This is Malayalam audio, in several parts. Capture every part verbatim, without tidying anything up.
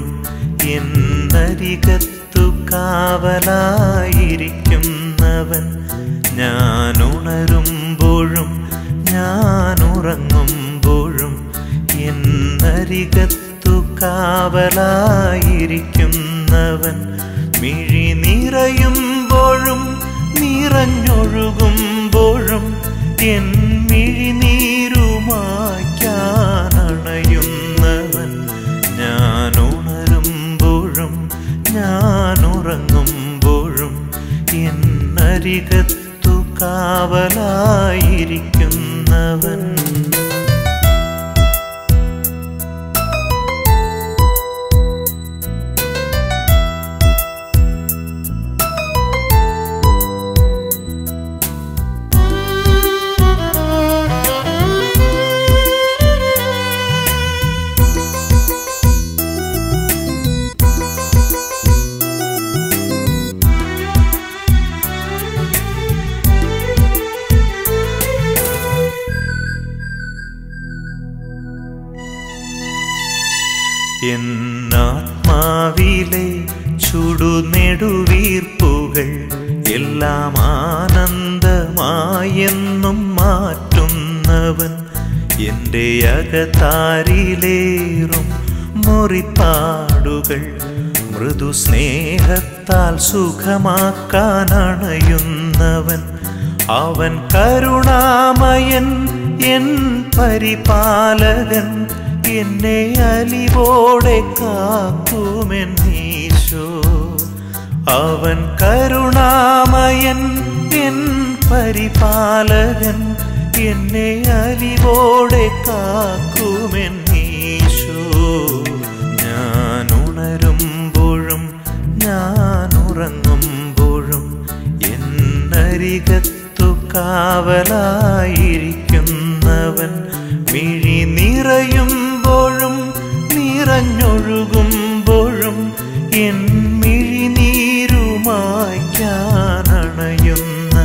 എപ്പോഴും എന്നരികത്തു കാവലായിരിക്കുന്നവൻ, ഞാൻ ഉണരുമ്പോഴും ഞാൻ ഉറങ്ങുമ്പോഴും എന്നരികത്തു കാവലായിരിക്കുന്നവൻ, മിഴി നിറയുമ്പോഴും നിറഞ്ഞൊഴുകുമ്പോഴും എൻ മിഴി നീരുമായ്ക്കാനണയുന്നവൻ, ഞാൻ ഉണരുമ്പോഴും ഞാൻ ഉറങ്ങുമ്പോഴും എന്നരികത്തു കാവലായിരിക്കുന്നവൻ. എന്നാത്മാവിലെ ചുടുനെടുവീർപ്പുകൾ എല്ലാം ആനന്ദമായെന്നും മാറ്റുന്നവൻ, എൻ്റെ അകത്താരിലേറും മുറിപ്പാടുകൾ മൃദുസ്നേഹത്താൽ സുഖമാക്കാനണയുന്നവൻ, അവൻ കരുണാമയൻ എൻ പരിപാലകൻ, എന്നെ അലിവോടെ കാക്കുമെന്നീശോ. അവൻ കരുണാമയൻ എൻ പരിപാലകൻ, എന്നെ അലിവോടെ കാക്കുമെന്നീശോ. ഞാൻ ഉണരുമ്പോഴും ഞാൻ ഉറങ്ങുമ്പോഴും എന്നരികത്തു കാവലായിരിക്കുന്നവൻ, മിഴി നിറയുമ്പോഴും നിറഞ്ഞൊഴുകുമ്പോഴും എൻ മിഴി നീരുമായ്ക്കാനണയുന്നവൻ.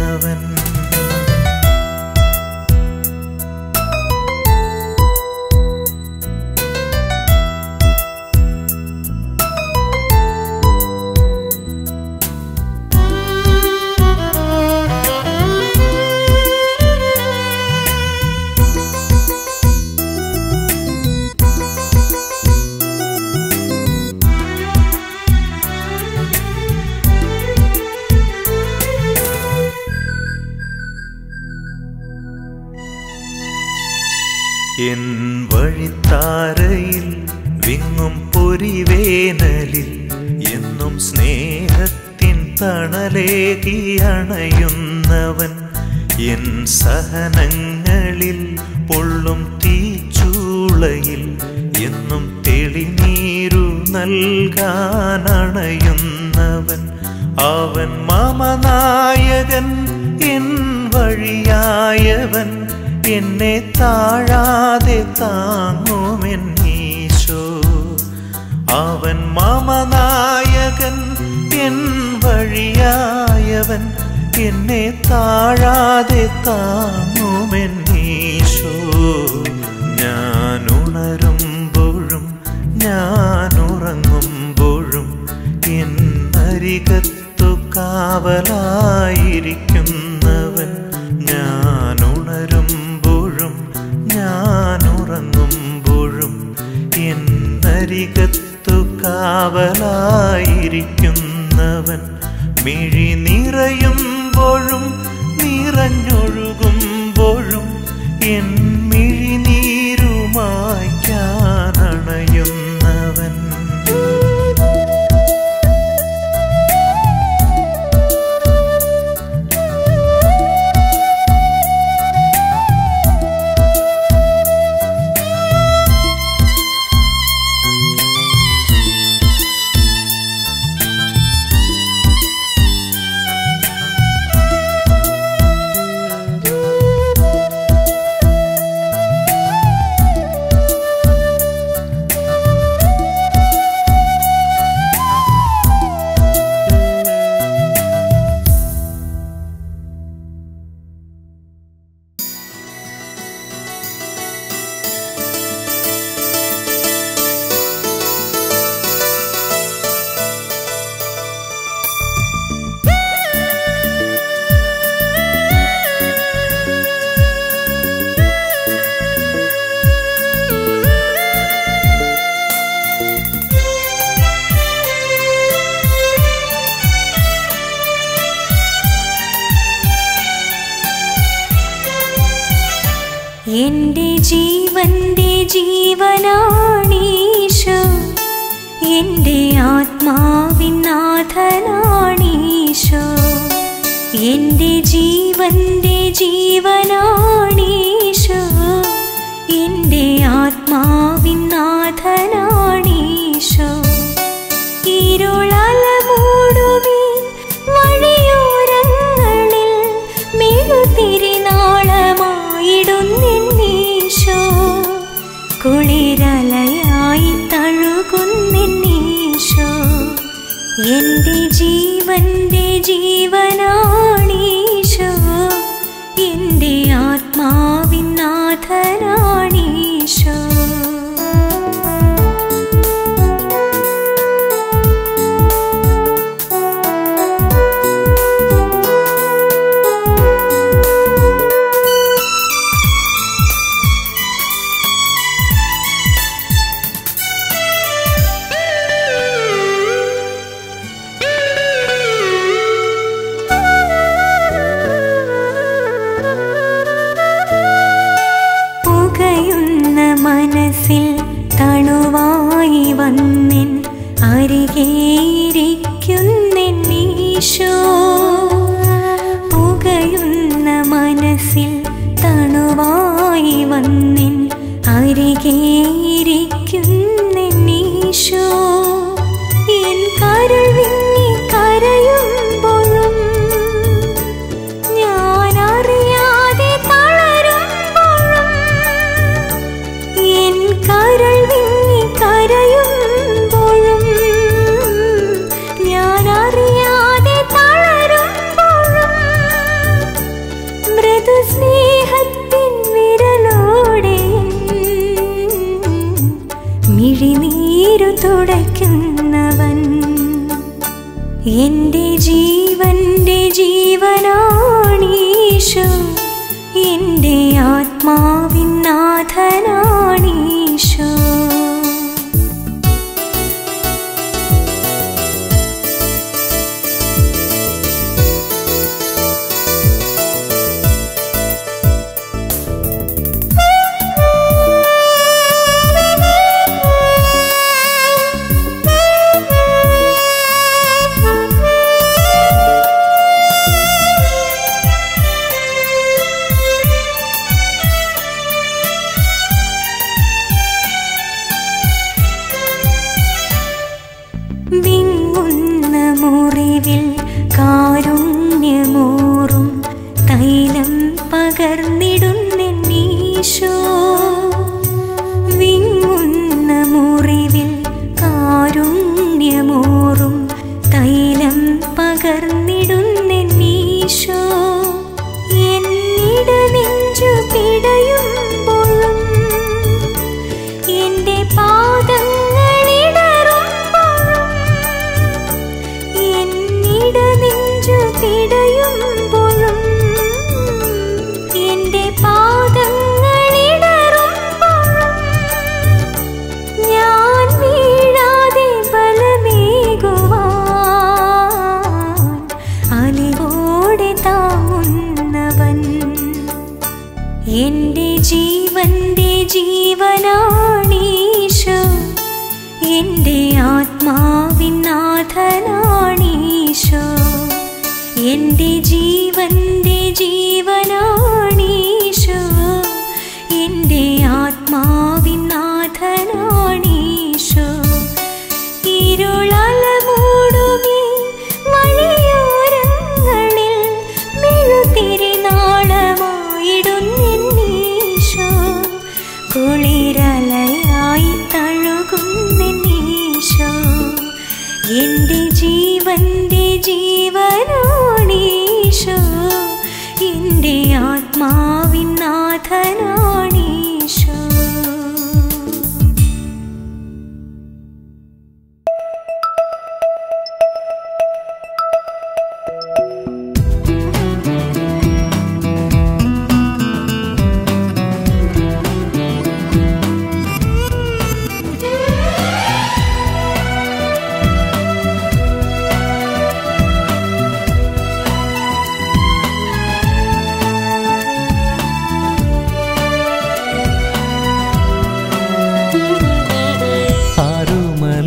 എൻ വഴിത്താരയിൽ വിങ്ങും പൊരിവേനലിൽ എന്നും സ്നേഹത്തിൻ തണലേകിയണയുന്നവൻ, എൻ സഹനങ്ങളിൽ പൊള്ളും തീച്ചൂളയിൽ എന്നും തെളിനീരു നൽകാനണയുന്നവൻ, അവൻ മമനായകൻ എൻ വഴിയായവൻ, എന്നെ താഴാതെ താങ്ങുമെന്നീശോ. അവൻ മമനായകൻ എൻ വഴിയായവൻ, എന്നെ താഴാതെ താങ്ങുമെന്നീശോ. ഞാൻ ഉണരുമ്പോഴും ഞാൻ ഉറങ്ങുമ്പോഴും എന്നരികത്തു കാവലായിരിക്കുന്നവൻ, ഞാൻ ഉണരുമ്പോഴും ഞാൻ ഉറങ്ങുമ്പോഴും എന്നരികത്തു കാവലായിരിക്കുന്നവൻ, മിഴി നിറയുമ്പോഴും നിറഞ്ഞൊഴുകുമ്പോഴും എൻ മിഴി നീരുമായ്ക്കാനണയുന്നവൻ. എന്റെ ജീവന്റെ ജീവനാണീശോ, എന്റെ ആത്മാവിൻ നാഥനാണീശോ, എന്റെ ജീവന്റെ ജീവനാണീശോ, എന്റെ ആത്മാവിൻ നാഥനാണീശോ. ഇരുളല മൂടുവീ വഴിയോരങ്ങളിൽ മെഴുതിരിനാളമായിടുന്നീശോ, കുളിരലയായി തഴുകുന്നീശോ, എന്റെ ജീവന്റെ ജീവനാണീശോ, എന്റെ ആത്മാവിൻ നാഥനാണീശോ.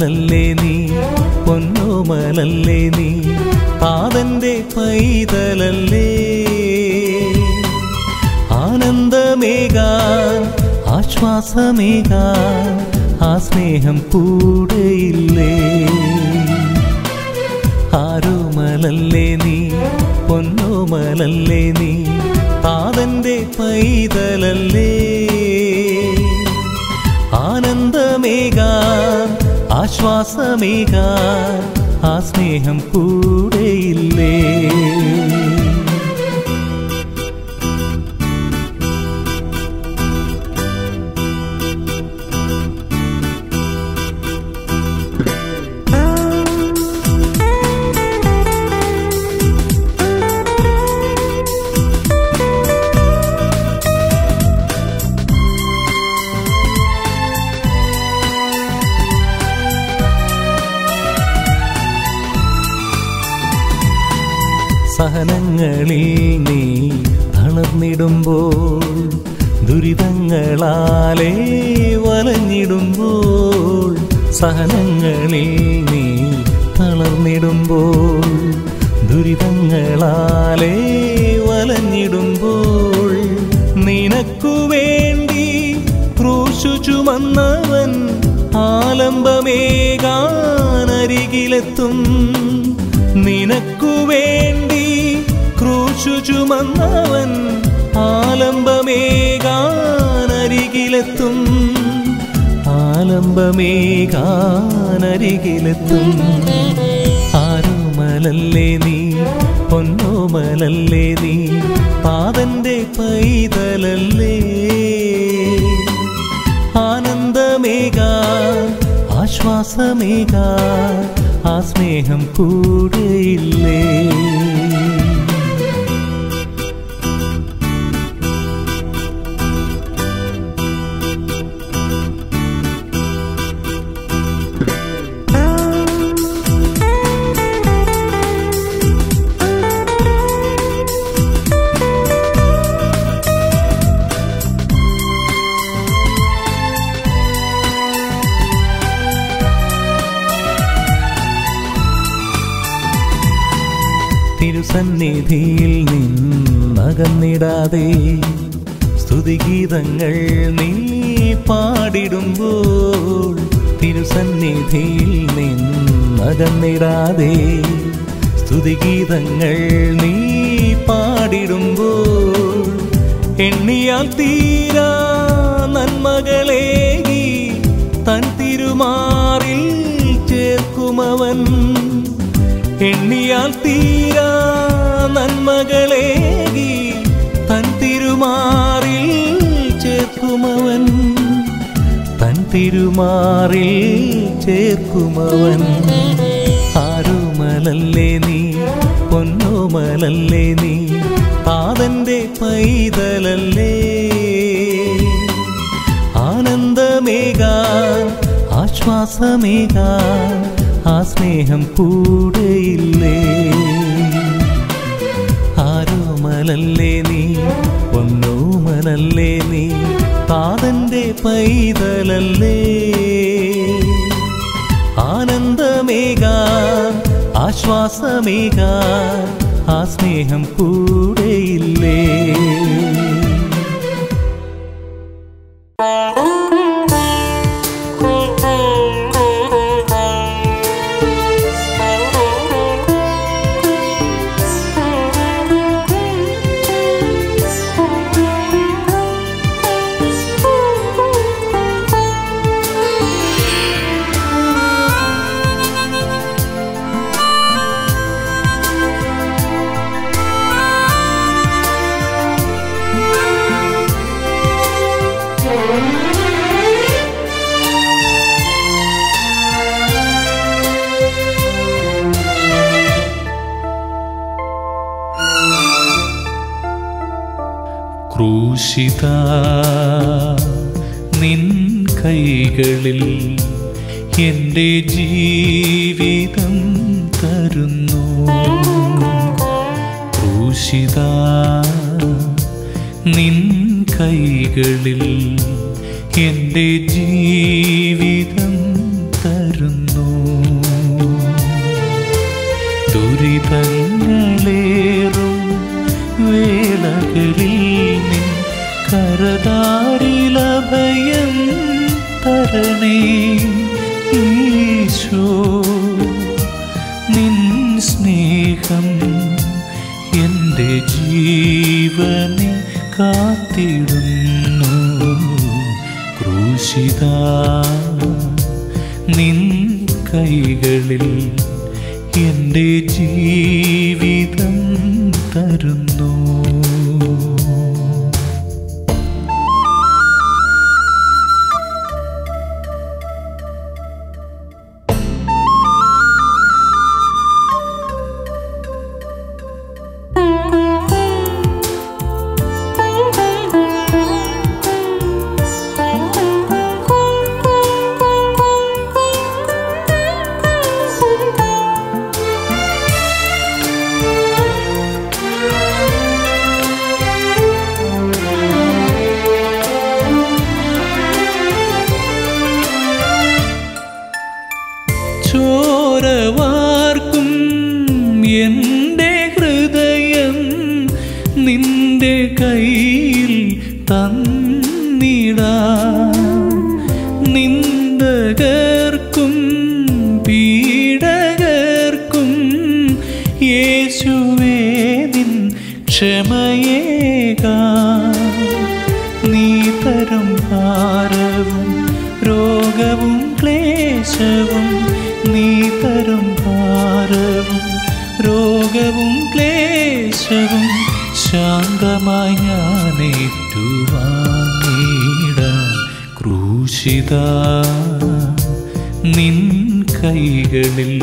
പൊന്നോമനല്ലേ നീ പൊന്നോമനല്ലേ നീ പാതന്റെ പൈതലല്ലേ ആനന്ദമേകാൻ ആശ്വാസമേകാൻ ആ സ്നേഹം കൂടെയില്ലേ ആരോമനല്ലേ നീ പൊന്നോമനല്ലേ നീ പാതന്റെ പൈതലല്ലേ ആനന്ദമേകാൻ ആശ്വാസമേകാൻ ആ സ്നേഹം കൂടെയില്ലേ സഹനങ്ങളിൽ നീ തളർന്നിടുമ്പോൾ ദുരിതങ്ങളാലേ വലഞ്ഞിടുമ്പോൾ സഹനങ്ങളിൽ നീ തളർന്നിടുമ്പോൾ ദുരിതങ്ങളാലേ വലഞ്ഞിടുമ്പോൾ നിനക്കു വേണ്ടി ക്രൂശു ചുമന്നവൻ ആലംബമേകാനരികിലെത്തും നിനക്കു വേണ്ടി ചുമന്നവൻ ആലംബമേകാനരികിലെത്തും ആലംബമേകാനരികിലെത്തും ആരോമനല്ലേ നീ പൊന്നോമനല്ലേ നീ പാതന്റെ പൈതലല്ലേ ആനന്ദമേകാൻ ആശ്വാസമേകാൻ ആ സ്നേഹം കൂടെയില്ലേ സന്നിധിയിൽ നിന്നകന്നിടാതെ സ്തുതിഗീതങ്ങൾ നീ പാടിടുമ്പോൾ തിരുസന്നിധിയിൽ നിന്നകന്നിടാതെ സ്തുതിഗീതങ്ങൾ നീ പാടിടുമ്പോൾ എണ്ണിയാൽ തീരാ നന്മകളേകി തൻ തിരുമാറിൽ ചേർക്കുമവൻ എണ്ണിയാൽ തീരാ നന്മകളേകി തൻ തിരുമാറിൽ ചേർക്കുമവൻ തൻ തിരുമാറിൽ ചേർക്കുമവൻ ആരോമനല്ലേ നീ പൊന്നോമനല്ലേ നീ പാതന്റെ പൈതലല്ലേ ആനന്ദമേകാൻ ആശ്വാസമേകാൻ ആ സ്നേഹം കൂടെയില്ലേ ആരോമനല്ലേ നീ പൊന്നോമനല്ലേ നീ പാതന്റെ പൈതലല്ലേ ആനന്ദമേകാൻ ആശ്വാസമേകാൻ ആ സ്നേഹം കൂടെയില്ലേ ക്രൂശിതാ നിൻ കൈകളിൽ എൻ്റെ ജീവിതം തരുന്നു ക്രൂശിതാ നിൻ കൈകളിൽ എൻ്റെ ജീവിതം തരുന്നു ദുരിതങ്ങളേറും വേളകളിൽ നിൻ കരതാരിലഭയം തരണേ ഈശോ. നിൻ സ്നേഹം എൻ്റെ ജീവനെ കാത്തിടുന്നു. ക്രൂശിതാ നിൻ കൈകളിൽ എൻ്റെ ജീവിതം തരുന്നു. ചോരവാർക്കും എൻ്റെ ഹൃദയം നിൻ്റെ കയ്യിൽ തന്നിടാം. നിന്ദകർക്കും പീഡകർക്കും യേശുവേ നിൻ ക്ഷമയേകാ. നീ തരും ഭാരവും രോഗവും ക്ലേശവും, നീ തരും ഭാരവും രോഗവും ക്ലേശവും ശാന്തമായി ഞാനേറ്റുവാങ്ങിടാം. ക്രൂശിതാ നിൻ കൈകളിൽ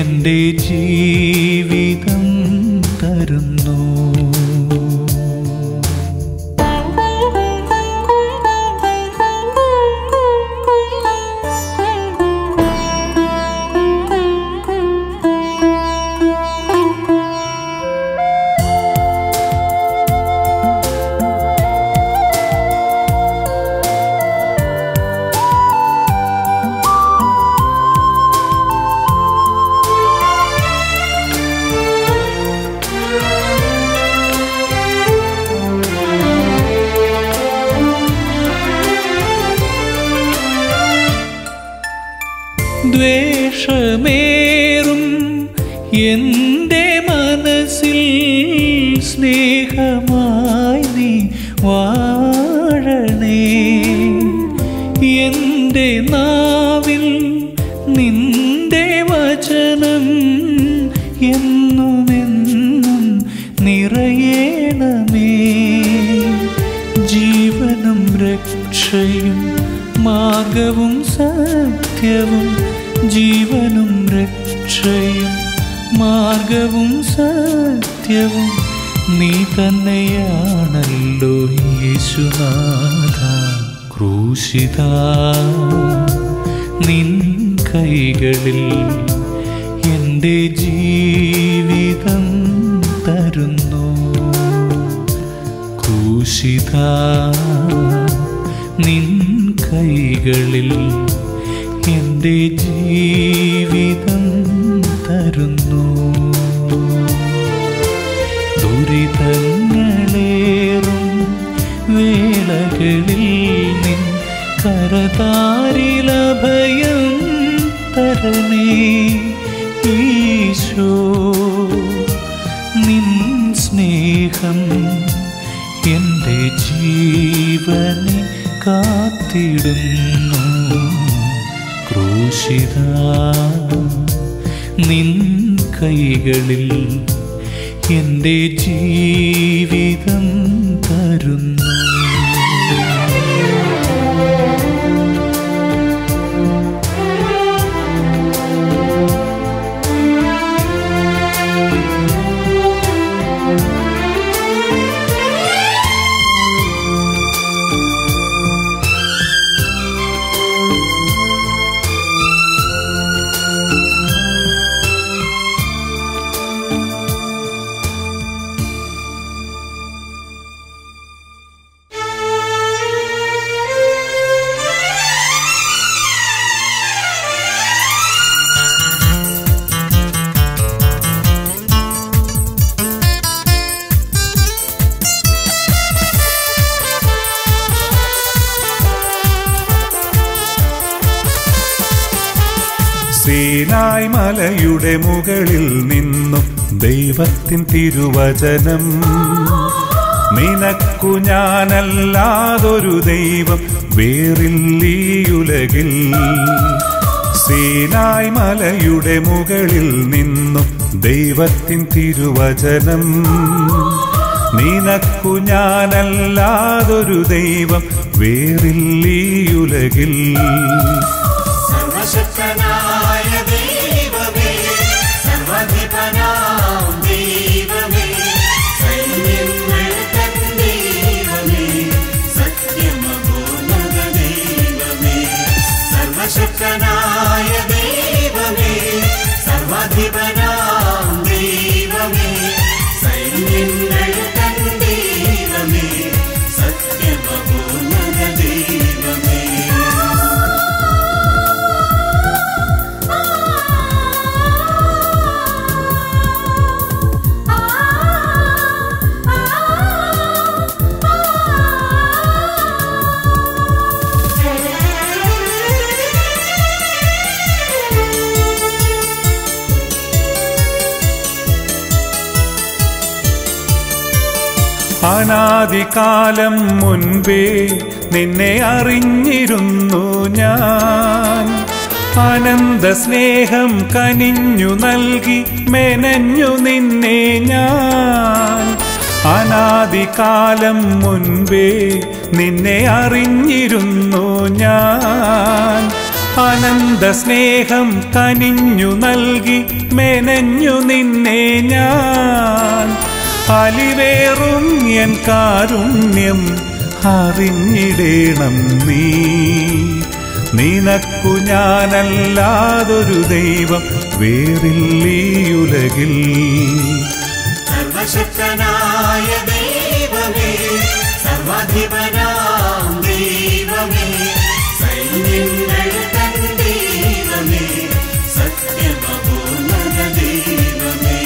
എൻ്റെ ജീവിതം തരുന്നു. ദ്വേഷമേറും എൻ്റെ മനസ്സിൽ സ്നേഹമായി നീ വാഴണേ. എൻ്റെ നാവിൽ നിൻ്റെ വചനം എന്നുമെന്നും നിറയേണമേ. ജീവനും രക്ഷയും മാർഗവും സത്യവും, ജീവനും രക്ഷയും മാർഗവും സത്യവും നീ തന്നെയാണല്ലോ യേശുനാഥ. ക്രൂശിതാ നിൻ കൈകളിൽ എൻ്റെ ജീവിതം തരുന്നു. ക്രൂശിതാ നിൻ കൈകളിൽ എൻ്റെ ജീവിതം തരുന്നു. ദുരിതങ്ങളേറും വേളകളിൽ നിൻ കരതാരിലഭയം തരണേ ഈശോ. നിൻ സ്നേഹം എൻ്റെ ജീവനെ കാത്തിടുന്നു. ക്രൂശിതാ നിൻ കൈകളിൽ എൻ്റെ ജീവിതം തരുന്നു. സീനായ് മലയുടെ മുകളിൽ നിന്നും ദൈവത്തിൻ തിരുവചനം. നിനക്കു ഞാനല്ലാതൊരു ദൈവം വേറില്ലീ ഉലകിൽ. സീനായ് മലയുടെ മുകളിൽ നിന്നും ദൈവത്തിൻ തിരുവചനം. നിനക്കു ഞാനല്ലാതൊരു ദൈവം വേറില്ലീ ഉലകിൽ. സർവശക്തനായ ദൈവമേ, സർവധിപനാം ദൈവമേ, സൈന്യങ്ങൾ തൻ ദൈവമേ, സത്യമപൂർണ്ണ ദൈവമേ. സർവശക്തനായ ദൈവമേ, സർവധിപനാം ദൈവമേ, സൈന്യങ്ങൾ തൻ ദൈവമേ, സത്യമപൂർണ്ണ ദൈവമേ. അനാദികാലം മുൻപേ നിന്നെ അറിഞ്ഞിരുന്നു ഞാൻ. അനന്ത സ്നേഹം കനിഞ്ഞു നൽകി മെനഞ്ഞു നിന്നെ ഞാൻ. അനാദികാലം മുൻപേ നിന്നെ അറിഞ്ഞിരുന്നു ഞാൻ. അനന്ത സ്നേഹം കനിഞ്ഞു നൽകി മെനഞ്ഞു നിന്നെ ഞാൻ. അലിവേറും എൻ കാരുണ്യം അറിഞ്ഞിടേണം നീ. നിനക്കു ഞാനല്ലാതൊരു ദൈവം വേറില്ലീ ഉലകിൽ. സർവശക്തനായ ദൈവമേ, സർവധിപനാം ദൈവമേ, സൈന്യങ്ങൾ തൻ ദൈവമേ, സത്യമപൂർണ്ണ ദൈവമേ.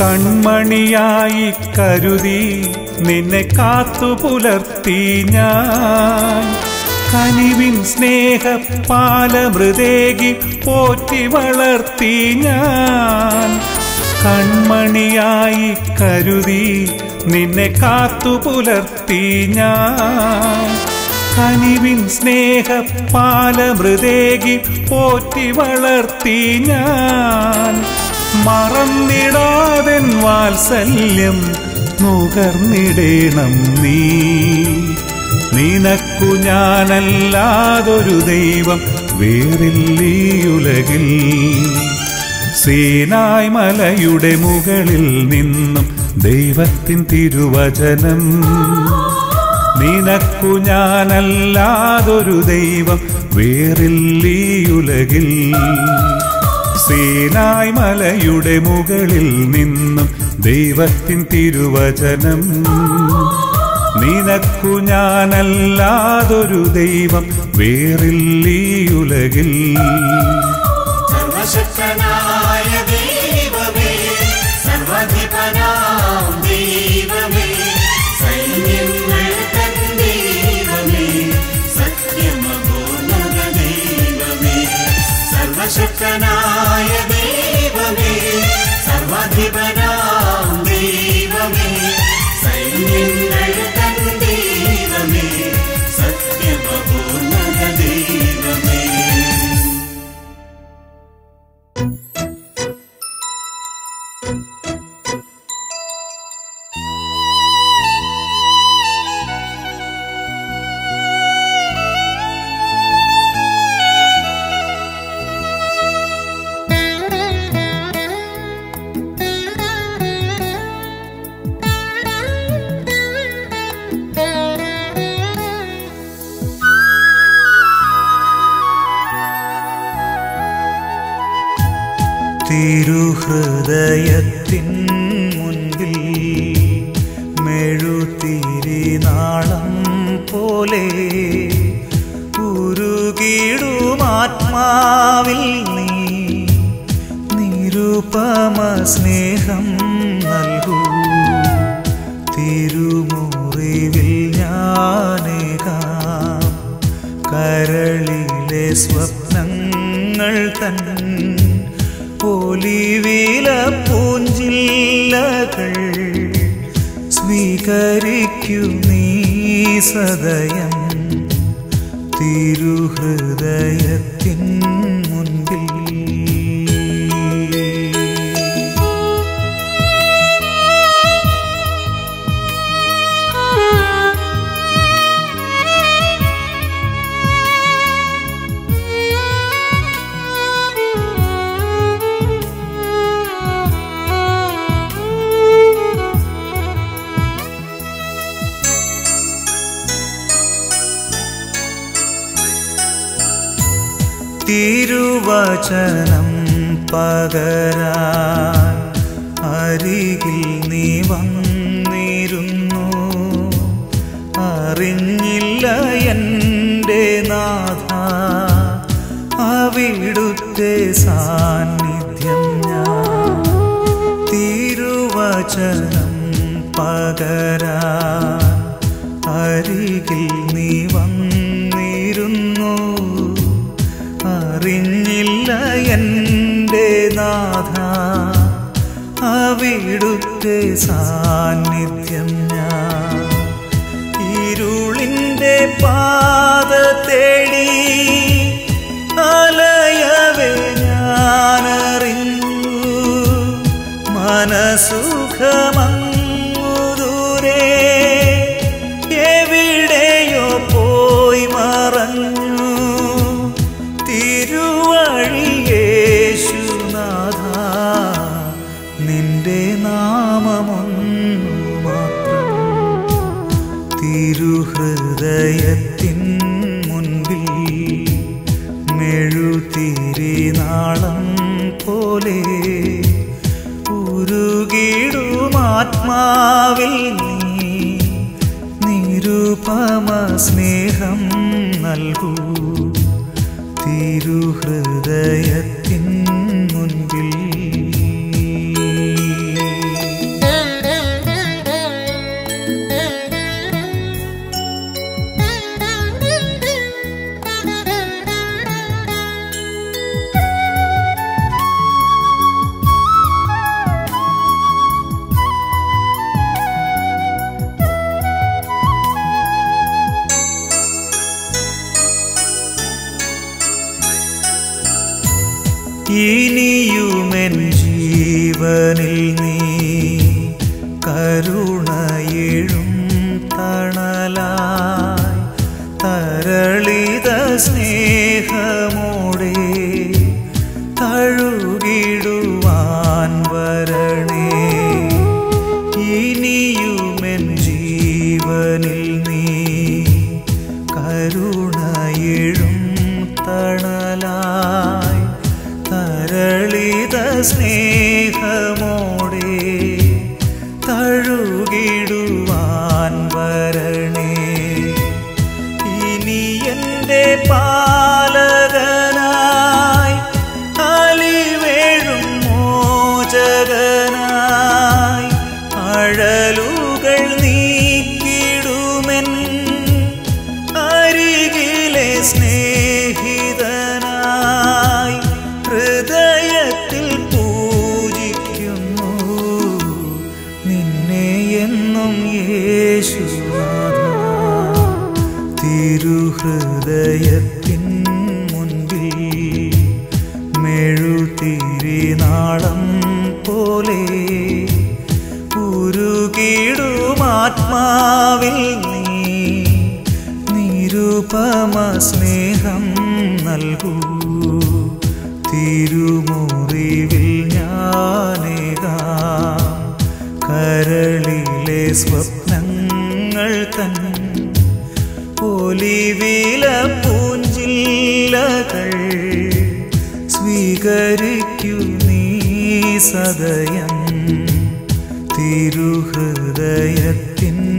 കൺമണിയായി കരുതി നിന്നെ കാത്തു പുലർത്തി ഞാൻ. കനിവിൻ സ്നേഹപ്പാലമൃദേകി പോറ്റി വളർത്തി ഞാൻ. കൺമണിയായി കരുതി നിന്നെ കാത്തു പുലർത്തി ഞാൻ. കനിവിൻ സ്നേഹപ്പാലമൃദേകി പോറ്റി വളർത്തി ഞാൻ. മറന്നിടാതെൻ വാത്സല്യം നുകർന്നിടേണം നീ. നിനക്കു ഞാനല്ലാതൊരു ദൈവം വേറില്ലീ ഉലകിൽ. സീനായ് മലയുടെ മുകളിൽ നിന്നും ദൈവത്തിൻ തിരുവചനം. നിനക്കു ഞാനല്ലാതൊരു ദൈവം വേറില്ലീ ഉലകിൽ. സീനായ് മലയുടെ മുകളിൽ നിന്നും ദൈവത്തിൻ തിരുവചനം. നിനക്കു ഞാനല്ലാതൊരു ദൈവം വേറില്ലീ ഉലകിൽ. സർവശക്തനായ ദൈവമേ, സർവധിപനാം ദൈവമേ, സൈന്യങ്ങൾ തൻ ദൈവമേ, സത്യമപൂർണ്ണ ദൈവമേ. സർവശക്തനായ ദൈവമേ, സർവധിപനാം ദൈവമേ, സൈന്യങ്ങൾ തൻ ദൈവമേ, സത്യമപൂർണ്ണ ദൈവമേ. ആവിൽ നീ നിരൂപമ സ്നേഹം നൽകൂ. തിരുമുറിവിൽ ഞാനേകാം കരളിലെ സ്വപ്നങ്ങൾ തൻ ഒലിവില പൂഞ്ചില്ലകൾ സ്വീകരിക്കൂ നീ സദയം. തിരുഹൃദയത്തിൻ മുൻപിൽ തിരുവചനം പകരാൻ അരികിൽ നീ വന്നിരുന്നു. അറിഞ്ഞില്ല എൻ്റെ നാഥ അവിടുത്തെ സാന്നിധ്യം ഞാൻ. തിരുവചനം പകരാൻ അരികിൽ നീ വന്നിരുന്നു. അറിഞ്ഞില്ല എൻ്റെ നാഥ അവിടുത്തെ സാന്നിധ്യം ഞാൻ. ഇരുളിൻ്റെ പാത തേടി അലയവേ ഞാനറിഞ്ഞു. മനസുഖമങ്ങു ദൂരെ എവിടെയോ പോയി മറഞ്ഞു. തിരുഹൃദയത്തിൻ മുൻപിൽ മെഴുതിരിനാളം പോലെ ഉരുകിടും ആത്മാവിൽ നീ നിരുപമ സ്നേഹം നൽകൂ. തിരുഹൃദയത്തിൻ മുൻപിൽ ഇനിയുമെൻ ജീവനിൽ നീ കരുണയേഴും തണലായി തരളിത സ്നേഹമോടെ തഴുകിടുവാൻ വരണേ. ഇനിയുമെൻ ജീവനിൽ നീ കരുണയേഴും തണലായി തരളിത സ്നേഹമോടെ തഴുകിടുവാൻ വരണേ. ഇനി എൻ്റെ പാലകനായി അലിവേഴും മോചകനായി അഴലുകൾ നീക്കിടുമെൻ അരികിലെ സ്നേഹിതനായി. ഹൃദയത്തിൽ പൂജിക്കുന്നു നിന്നെ എന്നും യേശുനാഥ. തിരുഹൃദയത്തിൻ മുൻപിൽ മെഴുതിരിനാളം പോലെ ഉരുകിടും ആത്മാവിൽ നീ നിരുപമ സ്നേഹം നൽകൂ. തിരുമുറിവിൽ ഞാനേകാം കരളിലെ സ്വപ്നങ്ങൾ തൻ ഒലിവില പൂഞ്ചില്ലകൾ സ്വീകരിക്കൂ നീ സദയം. തിരുഹൃദയത്തിൻ